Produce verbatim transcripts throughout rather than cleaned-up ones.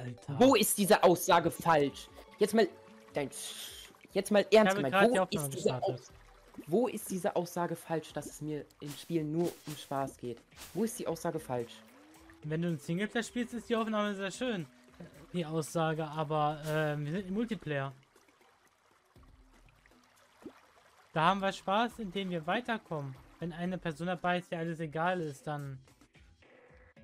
Alter. Wo ist diese Aussage falsch? Jetzt mal... Dein... Jetzt mal ernst gemeint. Wo, die Aus... Wo ist diese Aussage falsch, dass es mir im Spiel nur um Spaß geht? Wo ist die Aussage falsch? Wenn du einen Singleplayer spielst, ist die Aufnahme sehr schön. Die Aussage, aber ähm, wir sind im Multiplayer. Da haben wir Spaß, indem wir weiterkommen. Wenn eine Person dabei ist, der alles egal ist, dann...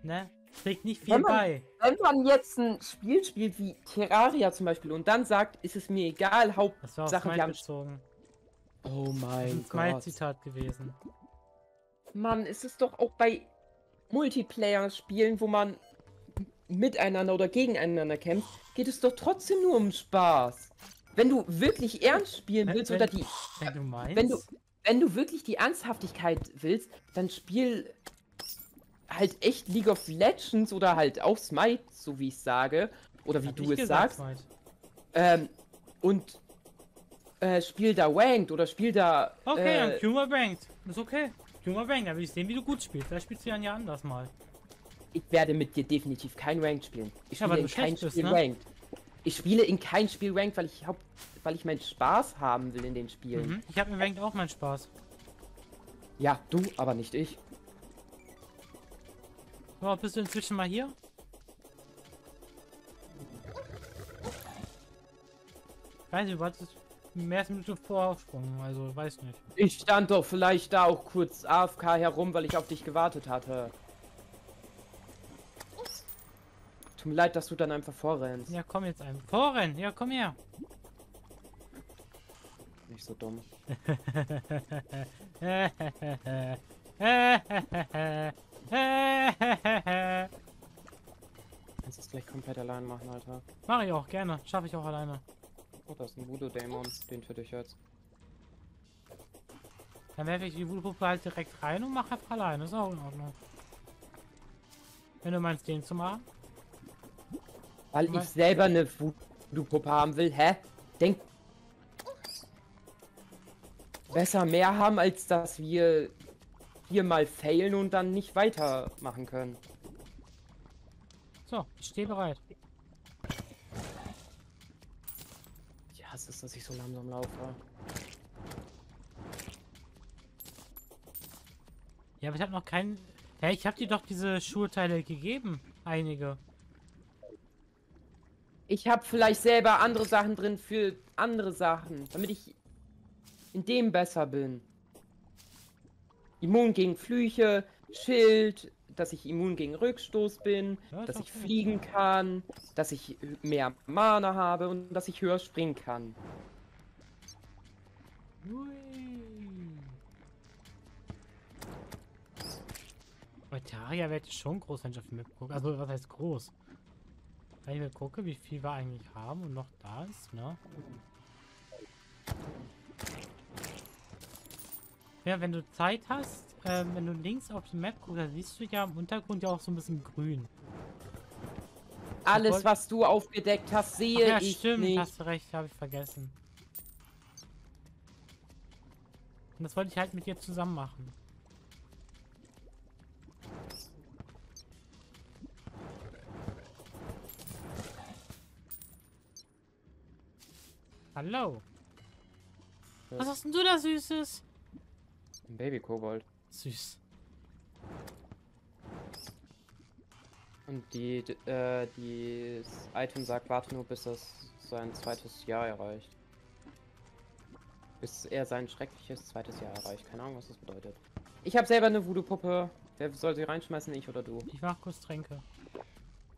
Ne? Trägt nicht viel wenn man, bei. Wenn man jetzt ein Spiel spielt wie Terraria zum Beispiel und dann sagt, ist es mir egal, Hauptsache wir haben... bezogen. Oh mein Gott. Das ist mein Zitat gewesen. Mann, ist es doch auch bei Multiplayer-Spielen, wo man miteinander oder gegeneinander kämpft, geht es doch trotzdem nur um Spaß. Wenn du wirklich ernst spielen willst wenn, oder die... Wenn du meinst? Wenn du, wenn du wirklich die Ernsthaftigkeit willst, dann spiel... halt echt League of Legends oder halt auch Smite, so wie ich sage. Oder wie du es sagst. Ähm, und äh, spiel da Ranked oder spiel da... Okay, äh, dann Q mal Ranked. Ist okay. Q mal Ranked, dann will ich sehen, wie du gut spielst. Da spielst du ja anders mal. Ich werde mit dir definitiv kein Ranked spielen. Ich spiele ja, in kein Spiel bist, ne? Ranked. Ich spiele in kein Spiel Ranked, weil ich hab, weil ich meinen Spaß haben will in den Spielen. Mhm. Ich habe in Ranked auch meinen Spaß. Ja, du, aber nicht ich. Oh, bist du inzwischen mal hier? Ich weiß nicht, du hattest mehr als eine Minute voraufsprungen, also weiß nicht. Ich stand doch vielleicht da auch kurz A F K herum, weil ich auf dich gewartet hatte. Tut mir leid, dass du dann einfach vorrennst. Ja, komm jetzt ein. Vorrennen! Ja, komm her! Nicht so dumm. Kannst du es gleich komplett allein machen, Alter? Mach ich auch, gerne. Schaffe ich auch alleine. Oh, das ist ein Voodoo-Dämon. Den für dich jetzt. Dann werfe ich die Voodoo-Puppe halt direkt rein und mache einfach alleine. Ist auch in Ordnung. Wenn du meinst, den zu machen. Weil ich selber eine Voodoo-Puppe haben will. Hä? Denk... Besser mehr haben, als dass wir... hier mal failen und dann nicht weitermachen können. So, ich stehe bereit. Ich hasse es, dass ich so langsam laufe. Ja, aber ich habe noch keinen... Hey, ich habe dir doch diese Schulteile gegeben. Einige. Ich habe vielleicht selber andere Sachen drin für andere Sachen, damit ich in dem besser bin. Immun gegen Flüche, Schild, dass ich immun gegen Rückstoß bin, ja, dass ich fliegen kann, dass ich mehr Mana habe und dass ich höher springen kann. Ui. Bei Terraria wäre ich schon groß, wenn ich auf die Map gucke. Also, was heißt groß? Wenn ich mir gucke, wie viel wir eigentlich haben und noch da ist, ne? Ja, wenn du Zeit hast, äh, wenn du links auf die Map guckst, dann siehst du ja im Untergrund ja auch so ein bisschen grün. Alles, was du aufgedeckt hast, sehe ich nicht. Ja, stimmt, hast du recht, habe ich vergessen. Und das wollte ich halt mit dir zusammen machen. Hallo. Was hast denn du da, Süßes? Ein Baby-Kobold. Süß. Und die, äh, die Item sagt, warte nur, bis es sein zweites Jahr erreicht. Bis er sein schreckliches zweites Jahr erreicht. Keine Ahnung, was das bedeutet. Ich habe selber eine Voodoo-Puppe. Wer soll sie reinschmeißen, ich oder du? Ich mach kurz Tränke.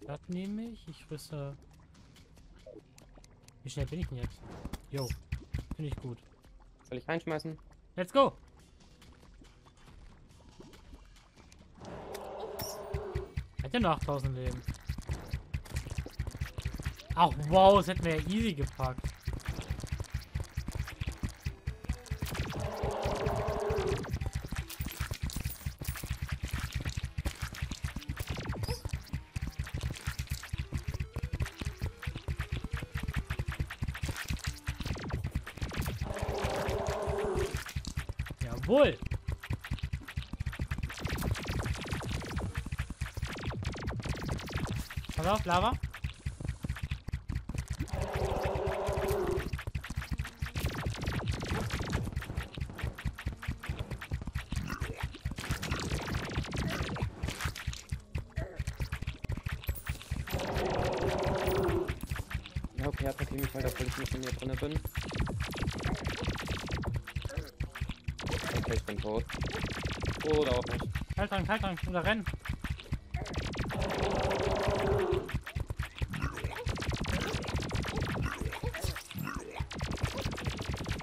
Das nehme ich. Ich wüsste... Wie schnell bin ich denn jetzt? Jo. Finde ich gut. Soll ich reinschmeißen? Let's go! Hätte noch achttausend Leben. Ach wow, das hätten wir ja easy gepackt. Jawohl! Pass auf, Lava. H P attacke mich weiter, obwohl ich nicht in mir drinne bin. Okay, ich bin tot. Oder auch nicht. Kalt dran, kalt dran, oder rennen.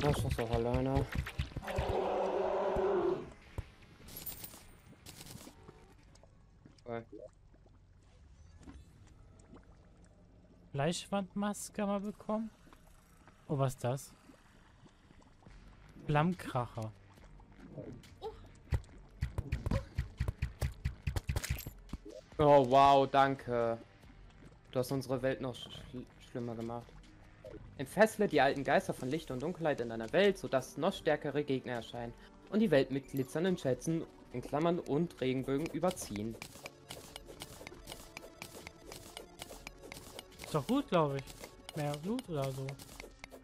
Das ist doch alleine. Fleischwandmaske haben wir bekommen. Oh, was ist das? Flammkracher. Oh, wow, danke. Du hast unsere Welt noch sch schlimmer gemacht. Entfessle die alten Geister von Licht und Dunkelheit in deiner Welt, sodass noch stärkere Gegner erscheinen und die Welt mit glitzernden Schätzen, in Klammern, und Regenbögen überziehen. Ist doch gut, glaube ich. Mehr Blut oder so.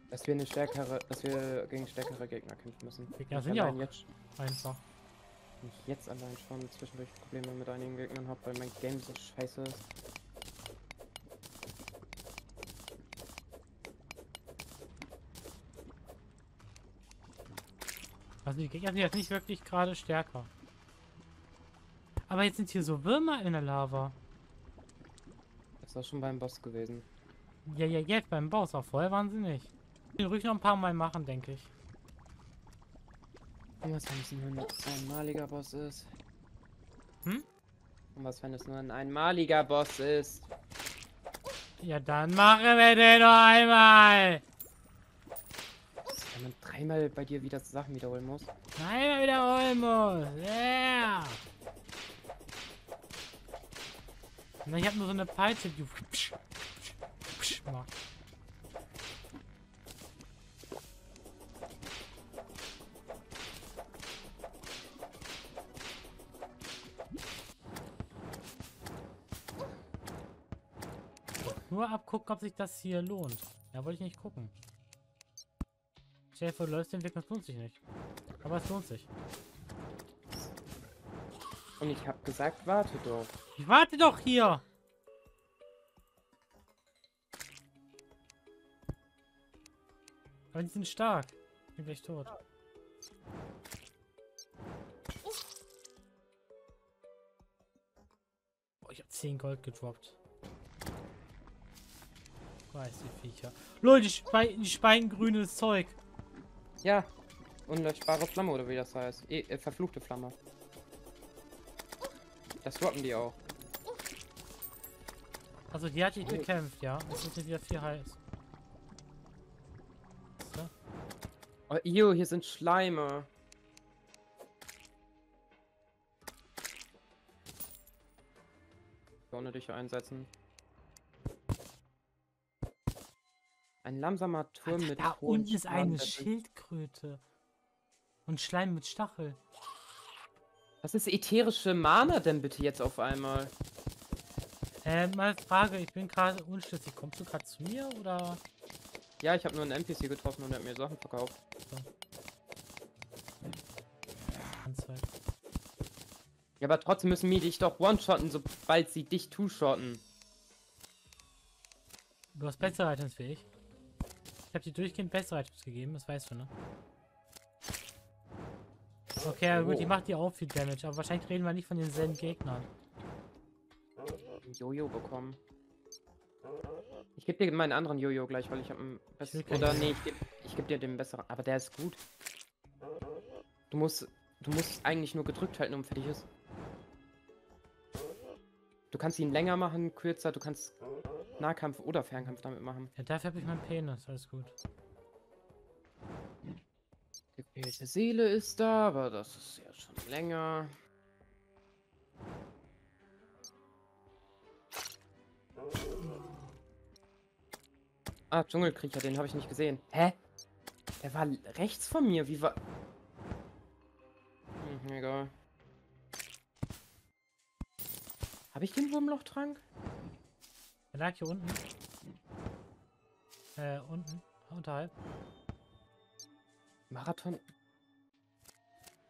Dass wir eine stärkere, dass wir gegen stärkere Gegner kämpfen müssen. Gegner sind ja auch jetzt einfach. Wenn ich jetzt allein schon zwischendurch Probleme mit einigen Gegnern habe, weil mein Game so scheiße ist. Also die Gegner sind jetzt nicht wirklich gerade stärker. Aber jetzt sind hier so Würmer in der Lava. Das war schon beim Boss gewesen. Ja, ja, jetzt beim Boss. Auch vorher waren sie nicht. Den ruhig noch ein paar Mal machen, denke ich. Und was, wenn es nur ein einmaliger Boss ist? Hm? Und was, wenn es nur ein einmaliger Boss ist? Ja, dann machen wir den noch einmal! Wenn man dreimal bei dir wieder Sachen wiederholen muss. Dreimal wiederholen muss! Yeah! Na, ich hab nur so eine Peitsche, die psch, psch, psch macht. Nur abgucken, ob sich das hier lohnt. Da wollte ich nicht gucken. Chef, du läufst den Weg, das lohnt sich nicht. Aber es lohnt sich. Und ich habe gesagt, warte doch. Ich warte doch hier. Aber die sind stark. Ich bin gleich tot. Boah, ich habe zehn Gold gedroppt. Weiß die Viecher. Leute, die, Spe die speien grünes Zeug. Ja. Unlöschbare Flamme, oder wie das heißt. E äh, verfluchte Flamme. Das droppen die auch. Also die hatte ich bekämpft, ja. Das ist jetzt wieder viel heiß. So. Oh, ew, hier sind Schleime. Ohne dich einsetzen. Ein langsamer Turm mit. Da unten ist eine Schildkröte. Und Schleim mit Stachel. Was ist ätherische Mana denn bitte jetzt auf einmal? Äh, mal Frage, ich bin gerade unschlüssig. Kommst du gerade zu mir, oder? Ja, ich habe nur einen N P C getroffen und er hat mir Sachen verkauft. So. Ja, aber trotzdem müssen wir dich doch one-shotten, sobald sie dich two-shotten. Du hast bessere Items für ich. Ich habe dir durchgehend bessere Items gegeben, das weißt du, ne? Okay, gut, die macht die auch viel Damage, aber wahrscheinlich reden wir nicht von denselben Gegnern. Jojo bekommen. Ich gebe dir meinen anderen Jojo gleich, weil ich habe einen besseren. Oder nee, ich gebe geb dir den besseren, aber der ist gut. Du musst, du musst eigentlich nur gedrückt halten, um fertig ist. Du kannst ihn länger machen, kürzer, du kannst Nahkampf oder Fernkampf damit machen. Ja, dafür habe ich meinen Penis, alles gut. Welche Seele ist da, aber das ist ja schon länger. Ah, Dschungelkriecher, den habe ich nicht gesehen. Hä? Der war rechts von mir, wie war... Hm, egal. Habe ich den Wurmlochtrank? Der lag hier unten. Äh, unten, unterhalb. Marathon?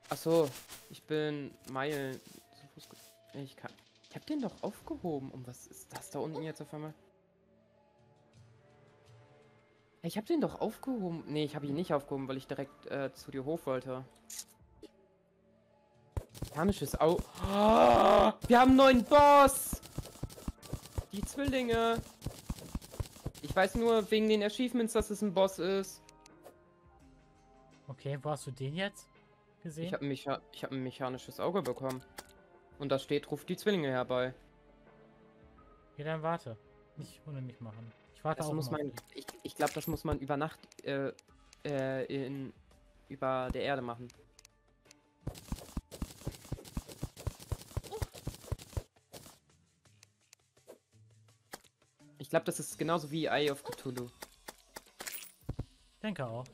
Achso, ich bin Meilen zu Fuß gegangen. Ich kann. Ich hab den doch aufgehoben. Und was ist das da unten jetzt auf einmal? Ich habe den doch aufgehoben. Nee, ich habe ihn nicht aufgehoben, weil ich direkt äh, zu dir hoch wollte. Panisches Au... Oh, wir haben einen neuen Boss! Die Zwillinge! Ich weiß nur wegen den Achievements, dass es ein Boss ist. Okay, wo hast du den jetzt gesehen? Ich habe ein, hab ein mechanisches Auge bekommen. Und da steht, ruft die Zwillinge herbei. Okay, dann warte. Nicht ohne mich machen. Ich warte das auch muss man, Ich, ich glaube, das muss man über Nacht äh, äh, in, über der Erde machen. Ich glaube, das ist genauso wie Eye of Cthulhu. Ich denke auch.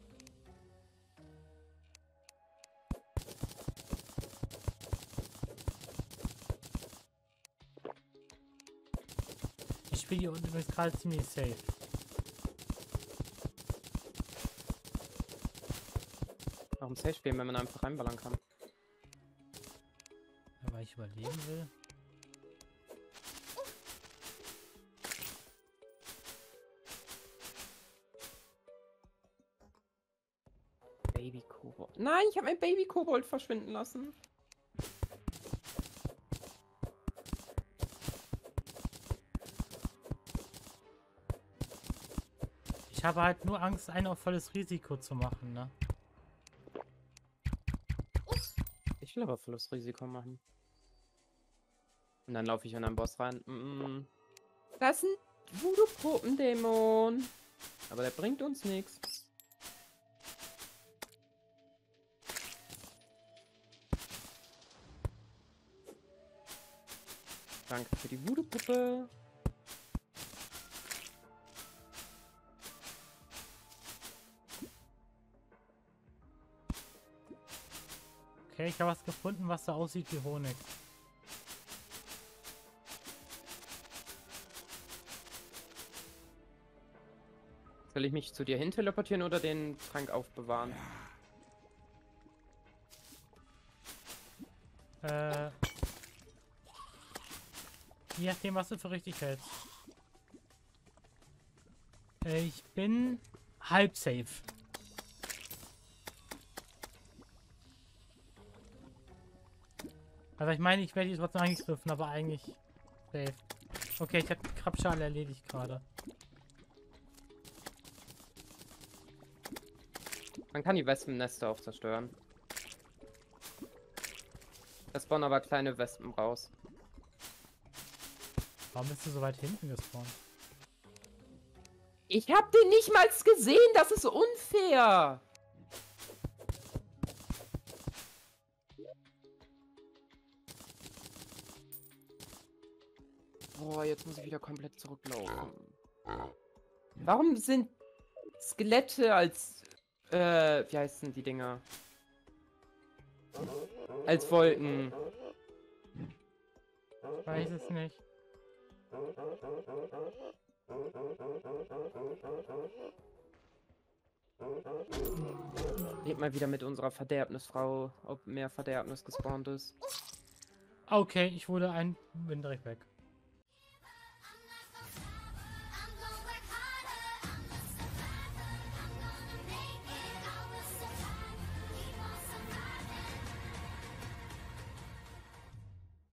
Ich spiele hier unten übrigens gerade ziemlich safe. Warum safe spielen, wenn man einfach reinballern kann? Ja, weil ich überleben will. Baby Kobold. Nein, ich habe mein Baby Kobold verschwinden lassen. Ich habe halt nur Angst, ein auf volles Risiko zu machen, ne? Ich will aber volles Risiko machen. Und dann laufe ich in einen Boss rein. Mm-mm. Das ist ein Voodoo-Puppendämon. Aber der bringt uns nichts. Danke für die Voodoo-Puppe. Okay, ich habe was gefunden, was da aussieht wie Honig. Soll ich mich zu dir hin teleportieren oder den Trank aufbewahren? Äh... Je nachdem, was du für richtig hältst. Ich bin halb safe. Also ich meine, ich werde jetzt trotzdem angegriffen, aber eigentlich safe. Okay, ich habe die Krabschale erledigt gerade. Man kann die Wespennester auch zerstören. Da spawnen aber kleine Wespen raus. Warum bist du so weit hinten gespawnt? Ich hab den nicht mal gesehen, das ist unfair! Boah, jetzt muss ich wieder komplett zurücklaufen. Warum sind Skelette als... Äh, wie heißen die Dinger? Als Wolken. Ich weiß es nicht. Red mal wieder mit unserer Verderbnisfrau, ob mehr Verderbnis gespawnt ist. Okay, ich wurde ein... bin direkt weg.